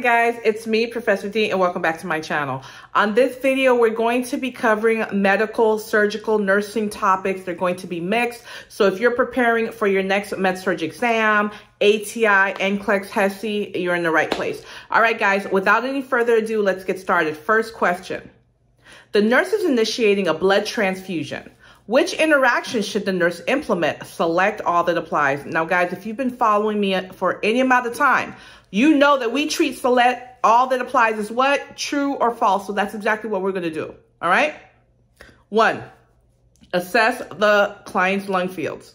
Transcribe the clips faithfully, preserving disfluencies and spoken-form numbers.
guys, it's me, Professor D, and welcome back to my channel. On this video, we're going to be covering medical, surgical, nursing topics. They're going to be mixed. So if you're preparing for your next med-surg exam, A T I, N C L E X, HESI, you're in the right place. All right, guys, without any further ado, let's get started. First question. The nurse is initiating a blood transfusion. Which interactions should the nurse implement? Select all that applies. Now, guys, if you've been following me for any amount of time, you know that we treat select all that applies as what? True or false. So that's exactly what we're going to do. All right. One, assess the client's lung fields.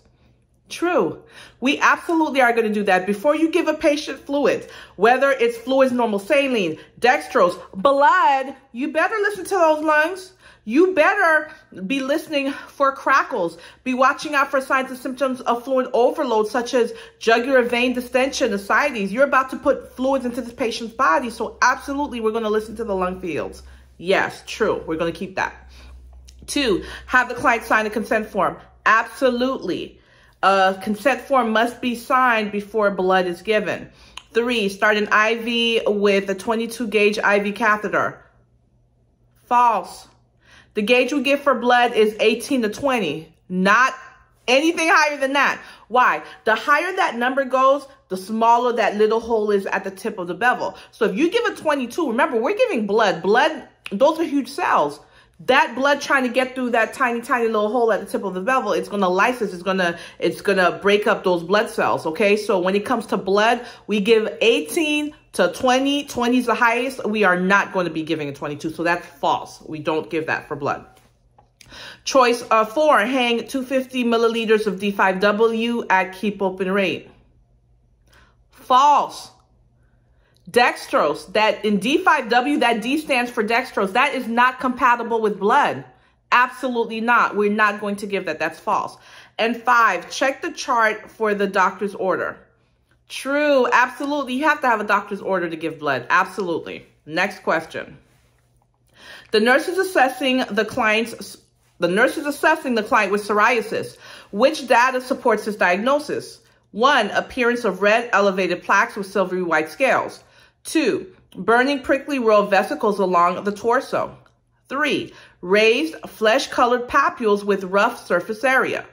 True. We absolutely are going to do that before you give a patient fluids, whether it's fluids, normal saline, dextrose, blood. You better listen to those lungs. You better be listening for crackles, be watching out for signs and symptoms of fluid overload, such as jugular vein distension, ascites. You're about to put fluids into this patient's body. So absolutely, we're going to listen to the lung fields. Yes, true. We're going to keep that. Two, have the client sign a consent form. Absolutely. A consent form must be signed before blood is given. Three, start an I V with a twenty-two gauge I V catheter. False. The gauge we give for blood is eighteen to twenty, not anything higher than that. Why? The higher that number goes, the smaller that little hole is at the tip of the bevel. So if you give a twenty-two, remember, we're giving blood. Blood, those are huge cells. That blood trying to get through that tiny, tiny little hole at the tip of the bevel, it's going to lysis. It's going to, it's going to break up those blood cells. Okay. So when it comes to blood, we give eighteen to twenty. twenty is the highest. We are not going to be giving a twenty-two. So that's false. We don't give that for blood. Choice uh, four, hang two hundred fifty milliliters of D five W at keep open rate. False. Dextrose, that in D five W, that D stands for dextrose. That is not compatible with blood. Absolutely not. We're not going to give that. That's false. And five, check the chart for the doctor's order. True. Absolutely. You have to have a doctor's order to give blood. Absolutely. Next question. The nurse is assessing the client's, the nurse is assessing the client with psoriasis. Which data supports this diagnosis? One, appearance of red elevated plaques with silvery white scales. Two, burning prickly row vesicles along the torso. Three, raised flesh-colored papules with rough surface area.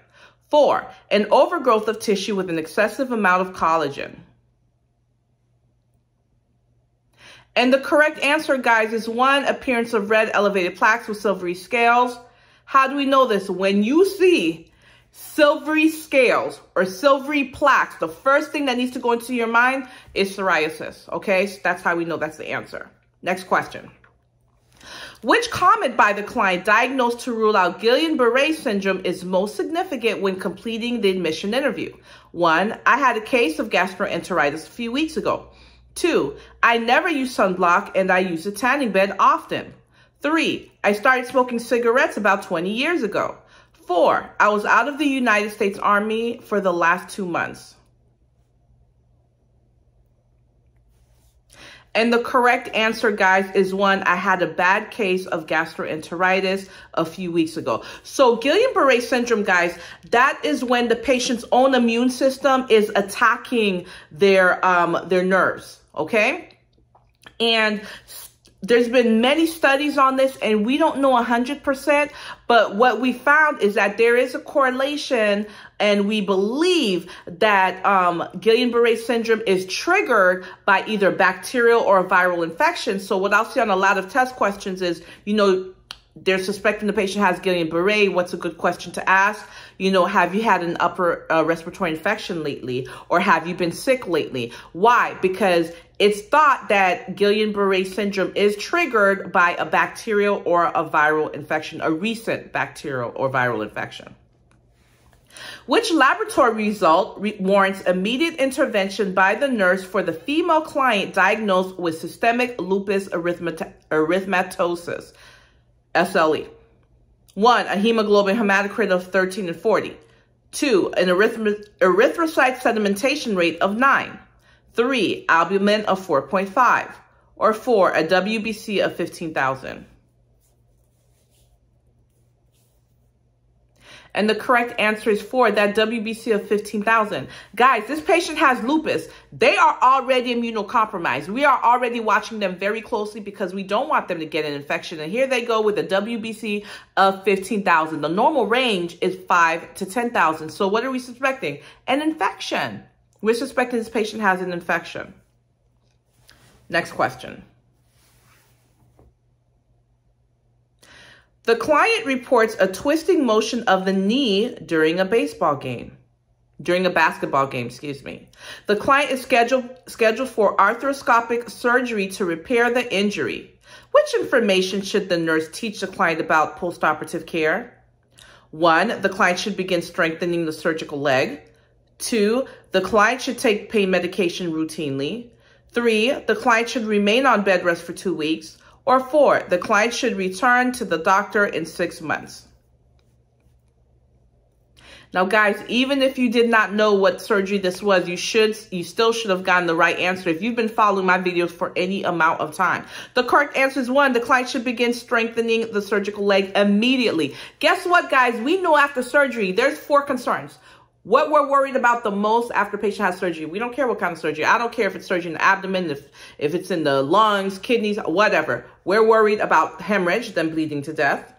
Four, an overgrowth of tissue with an excessive amount of collagen. And the correct answer, guys, is one, appearance of red elevated plaques with silvery scales. How do we know this? When you see silvery scales or silvery plaques, the first thing that needs to go into your mind is psoriasis. Okay, so that's how we know that's the answer. Next question. Which comment by the client diagnosed to rule out Guillain-Barré syndrome is most significant when completing the admission interview? One, I had a case of gastroenteritis a few weeks ago. Two, I never use sunblock and I use a tanning bed often. Three, I started smoking cigarettes about twenty years ago. Four, I was out of the United States Army for the last two months. And the correct answer, guys, is one, I had a bad case of gastroenteritis a few weeks ago. So Guillain-Barré syndrome, guys, that is when the patient's own immune system is attacking their, um, their nerves, okay? And there's been many studies on this, and we don't know one hundred percent, but what we found is that there is a correlation, and we believe that um, Guillain-Barré syndrome is triggered by either bacterial or viral infection. So what I'll see on a lot of test questions is, you know, they're suspecting the patient has Guillain-Barré. What's a good question to ask? You know, have you had an upper uh, respiratory infection lately, or have you been sick lately? Why? Because it's thought that Guillain-Barré syndrome is triggered by a bacterial or a viral infection, a recent bacterial or viral infection. Which laboratory result re warrants immediate intervention by the nurse for the female client diagnosed with systemic lupus erythemat erythematosus, S L E? One, a hemoglobin hematocrit of thirteen and forty. Two, an eryth erythrocyte sedimentation rate of nine. Three, albumin of four point five, or four, a W B C of fifteen thousand. And the correct answer is four, that W B C of fifteen thousand. Guys, this patient has lupus. They are already immunocompromised. We are already watching them very closely because we don't want them to get an infection. And here they go with a W B C of fifteen thousand. The normal range is five to ten thousand. So what are we suspecting? An infection. We're suspecting this patient has an infection. Next question. The client reports a twisting motion of the knee during a baseball game, during a basketball game, excuse me. The client is scheduled, scheduled for arthroscopic surgery to repair the injury. Which information should the nurse teach the client about postoperative care? One, the client should begin strengthening the surgical leg. Two, the client should take pain medication routinely. Three, the client should remain on bed rest for two weeks. Or four, the client should return to the doctor in six months. Now, guys, even if you did not know what surgery this was, you should, you still should have gotten the right answer if you've been following my videos for any amount of time. The correct answer is one, the client should begin strengthening the surgical leg immediately. Guess what, guys? We know after surgery, there's four concerns. What we're worried about the most after a patient has surgery. We don't care what kind of surgery. I don't care if it's surgery in the abdomen, if, if it's in the lungs, kidneys, whatever. We're worried about hemorrhage, them bleeding to death.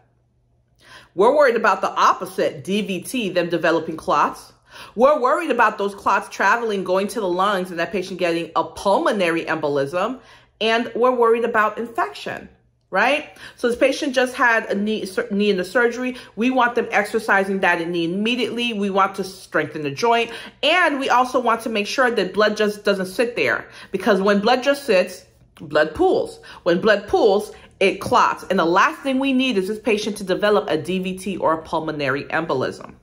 We're worried about the opposite, D V T, them developing clots. We're worried about those clots traveling, going to the lungs, and that patient getting a pulmonary embolism. And we're worried about infection. Right? So this patient just had a knee, knee in the surgery. We want them exercising that knee immediately. We want to strengthen the joint. And we also want to make sure that blood just doesn't sit there, because when blood just sits, blood pools. When blood pools, it clots. And the last thing we need is this patient to develop a D V T or a pulmonary embolism.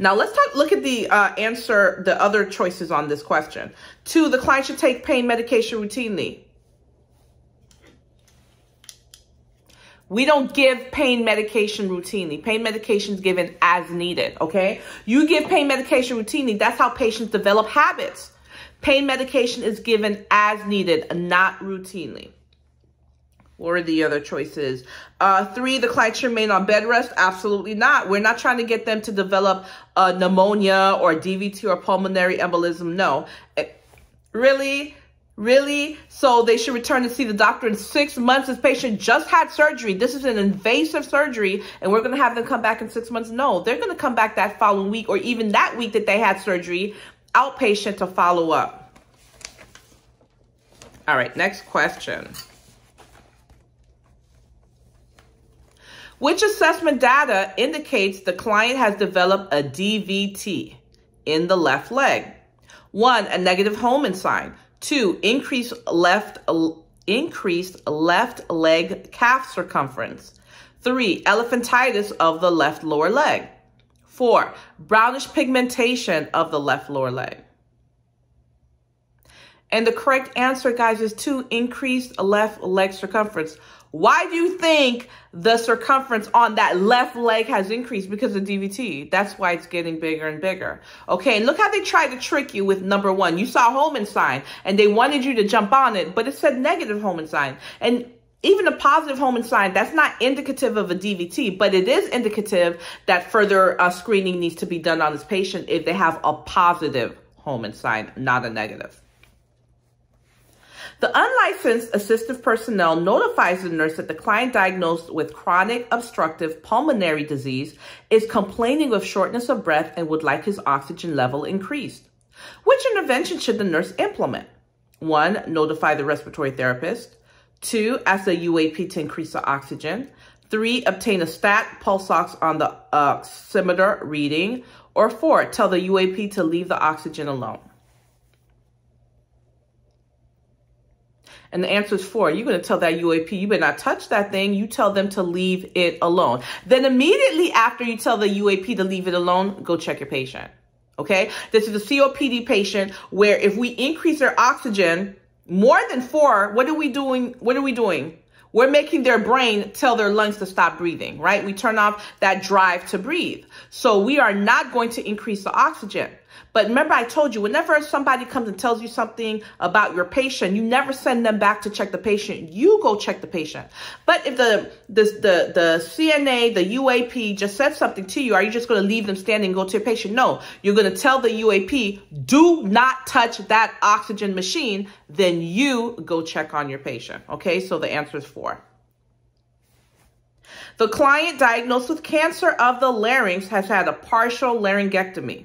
Now let's talk, look at the uh, answer, the other choices on this question. Two, the client should take pain medication routinely. We don't give pain medication routinely. Pain medication is given as needed, okay? You give pain medication routinely, that's how patients develop habits. Pain medication is given as needed, not routinely. What are the other choices? Uh, three, the client should remain on bed rest. Absolutely not. We're not trying to get them to develop uh, pneumonia or D V T or pulmonary embolism, no. It, really? Really? So they should return to see the doctor in six months. This patient just had surgery. This is an invasive surgery, and we're going to have them come back in six months. No, they're going to come back that following week or even that week that they had surgery, outpatient to follow up. All right, next question. Which assessment data indicates the client has developed a D V T in the left leg? One, a negative Homans sign. Two, increased left, increased left leg calf circumference. Three, elephantitis of the left lower leg. Four, brownish pigmentation of the left lower leg. And the correct answer, guys, is two, increased left leg circumference. Why do you think the circumference on that left leg has increased? Because of D V T. That's why it's getting bigger and bigger. Okay, and look how they tried to trick you with number one. You saw Homans sign, and they wanted you to jump on it, but it said negative Homans sign. And even a positive Homans sign, that's not indicative of a D V T, but it is indicative that further uh, screening needs to be done on this patient if they have a positive Homans sign, not a negative. The unlicensed assistive personnel notifies the nurse that the client diagnosed with chronic obstructive pulmonary disease is complaining of shortness of breath and would like his oxygen level increased. Which intervention should the nurse implement? One, notify the respiratory therapist. Two, ask the U A P to increase the oxygen. Three, obtain a stat pulse ox on the oximeter reading. Or four, tell the U A P to leave the oxygen alone. And the answer is four. You're going to tell that U A P, you better not touch that thing. You tell them to leave it alone. Then immediately after you tell the U A P to leave it alone, go check your patient. Okay? This is a C O P D patient where if we increase their oxygen more than four, what are we doing? What are we doing? We're making their brain tell their lungs to stop breathing, right? We turn off that drive to breathe. So we are not going to increase the oxygen. But remember, I told you, whenever somebody comes and tells you something about your patient, you never send them back to check the patient. You go check the patient. But if the the the, the C N A, the U A P just said something to you, are you just going to leave them standing and go to your patient? No, you're going to tell the U A P, do not touch that oxygen machine. Then you go check on your patient. Okay, so the answer is four. The client diagnosed with cancer of the larynx has had a partial laryngectomy.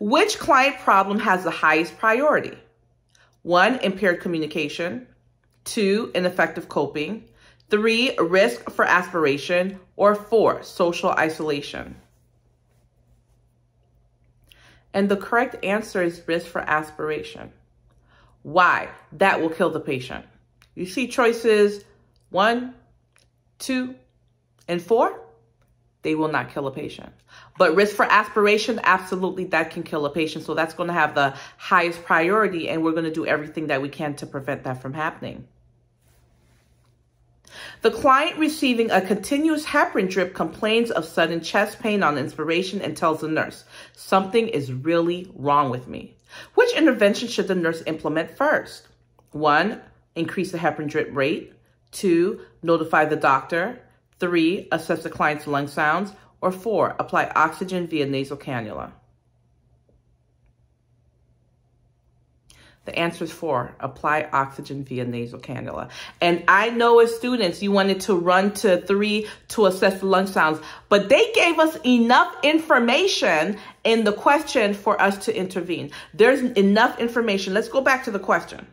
Which client problem has the highest priority? One, impaired communication. Two, ineffective coping. Three, risk for aspiration. Or four, social isolation. And the correct answer is risk for aspiration. Why? That will kill the patient. You see choices one, two, and four, they will not kill a patient. But risk for aspiration, absolutely, that can kill a patient. So that's going to have the highest priority, and we're going to do everything that we can to prevent that from happening. The client receiving a continuous heparin drip complains of sudden chest pain on inspiration and tells the nurse, something is really wrong with me. Which intervention should the nurse implement first? One, increase the heparin drip rate. Two, notify the doctor. Three, assess the client's lung sounds. Or four, apply oxygen via nasal cannula. The answer is four, apply oxygen via nasal cannula. And I know as students, you wanted to run to three to assess the lung sounds, but they gave us enough information in the question for us to intervene. There's enough information. Let's go back to the question.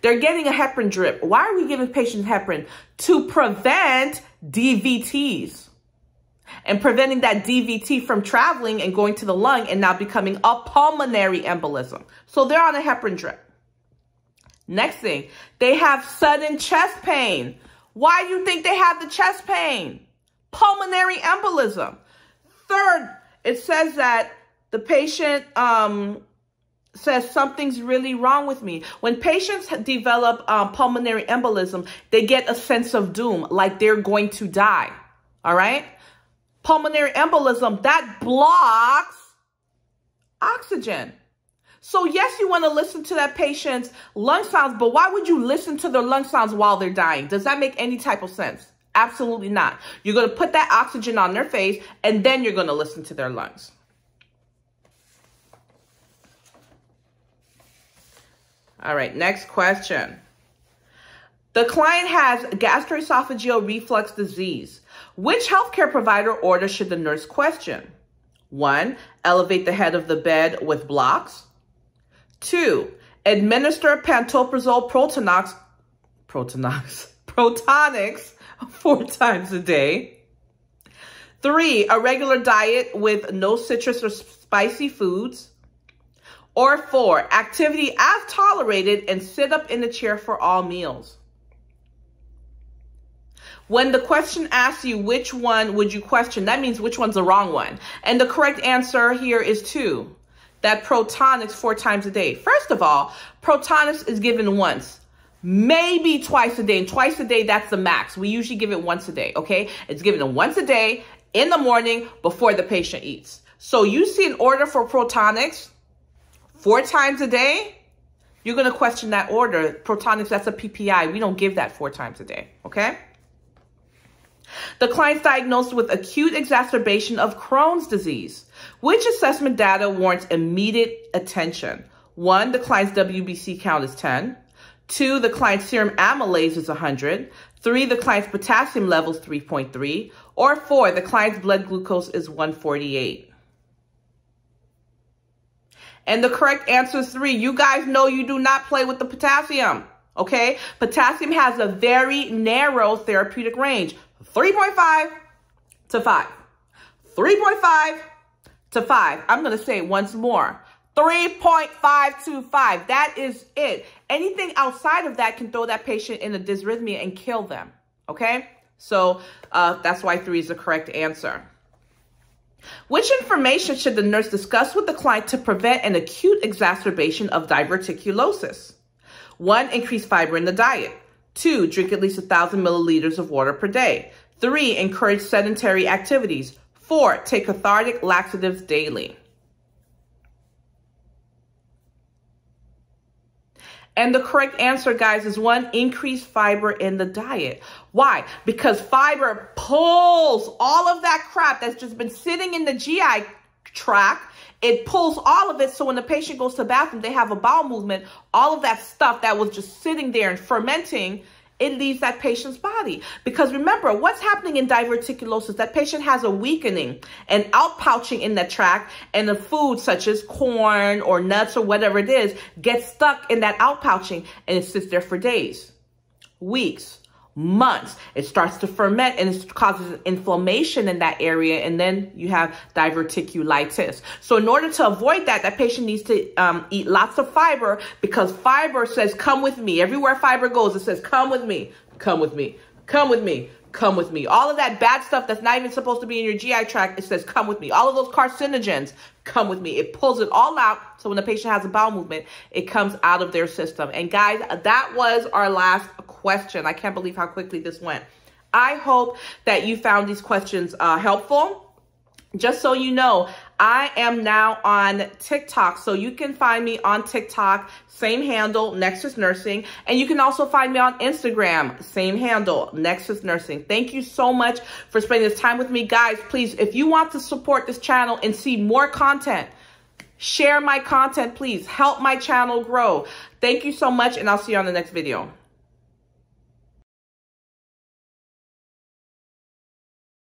They're getting a heparin drip. Why are we giving patients heparin? To prevent D V Ts and preventing that D V T from traveling and going to the lung and now becoming a pulmonary embolism. So they're on a heparin drip. Next thing, they have sudden chest pain. Why do you think they have the chest pain? Pulmonary embolism. Third, it says that the patient... um, says something's really wrong with me. When patients develop um, pulmonary embolism, they get a sense of doom, like they're going to die, all right? Pulmonary embolism, that blocks oxygen. So yes, you want to listen to that patient's lung sounds, but why would you listen to their lung sounds while they're dying? Does that make any type of sense? Absolutely not. You're going to put that oxygen on their face, and then you're going to listen to their lungs. All right, next question. The client has gastroesophageal reflux disease. Which healthcare provider order should the nurse question? One, elevate the head of the bed with blocks. Two, administer pantoprazole Protonox, Protonox, Protonics four times a day. Three, a regular diet with no citrus or spicy foods. Or four, activity as tolerated and sit up in a chair for all meals. When the question asks you which one would you question, that means which one's the wrong one. And the correct answer here is two, that Protonics four times a day. First of all, Protonics is given once, maybe twice a day. And twice a day, that's the max. We usually give it once a day, okay? It's given once a day in the morning before the patient eats. So you see an order for Protonics four times a day, you're going to question that order. Protonics, that's a P P I. We don't give that four times a day, okay? The client's diagnosed with acute exacerbation of Crohn's disease. Which assessment data warrants immediate attention? One, the client's W B C count is ten. Two, the client's serum amylase is one hundred. Three, the client's potassium level is three point three. Or four, the client's blood glucose is one forty-eight. And the correct answer is three. You guys know you do not play with the potassium, okay? Potassium has a very narrow therapeutic range, three point five to five. three point five to five. I'm going to say it once more. three point five to five. That is it. Anything outside of that can throw that patient in a dysrhythmia and kill them, okay? So uh, that's why three is the correct answer. Which information should the nurse discuss with the client to prevent an acute exacerbation of diverticulosis? One, increase fiber in the diet. Two, drink at least one thousand milliliters of water per day. Three, encourage sedentary activities. Four, take cathartic laxatives daily. And the correct answer, guys, is one, increase fiber in the diet. Why? Because fiber pulls all of that crap that's just been sitting in the G I tract. It pulls all of it, so when the patient goes to the bathroom, they have a bowel movement, all of that stuff that was just sitting there and fermenting, it leaves that patient's body. Because remember, what's happening in diverticulosis, that patient has a weakening and outpouching in the tract, and the food such as corn or nuts or whatever it is gets stuck in that outpouching, and it sits there for days, weeks, months. It starts to ferment and it causes inflammation in that area, and then you have diverticulitis. So in order to avoid that, that patient needs to um, eat lots of fiber, because fiber says, come with me. Everywhere fiber goes, it says, come with me, come with me, come with me, come with me. All of that bad stuff that's not even supposed to be in your G I tract, it says, come with me. All of those carcinogens, come with me. It pulls it all out. So when the patient has a bowel movement, it comes out of their system. And guys, that was our last question. I can't believe how quickly this went. I hope that you found these questions uh, helpful. Just so you know, I am now on TikTok. So you can find me on TikTok, same handle, Nexus Nursing. And you can also find me on Instagram, same handle, Nexus Nursing. Thank you so much for spending this time with me. Guys, please, if you want to support this channel and see more content, share my content, please. Help my channel grow. Thank you so much, and I'll see you on the next video.